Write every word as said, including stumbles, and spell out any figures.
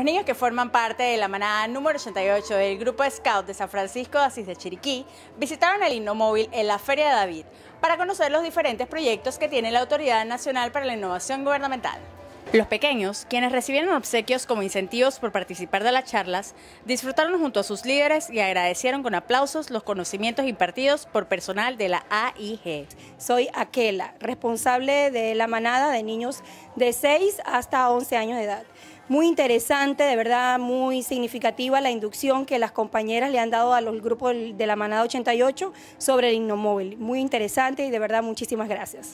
Los niños que forman parte de la manada número ochenta y ocho del Grupo Scout de San Francisco de Asís de Chiriquí visitaron el Innomóvil en la Feria de David para conocer los diferentes proyectos que tiene la Autoridad Nacional para la Innovación Gubernamental. Los pequeños, quienes recibieron obsequios como incentivos por participar de las charlas, disfrutaron junto a sus líderes y agradecieron con aplausos los conocimientos impartidos por personal de la A I G. Soy Aquela, responsable de la manada de niños de seis hasta once años de edad. Muy interesante, de verdad, muy significativa la inducción que las compañeras le han dado a los grupos de la manada ochenta y ocho sobre el Innomóvil. Muy interesante y de verdad, muchísimas gracias.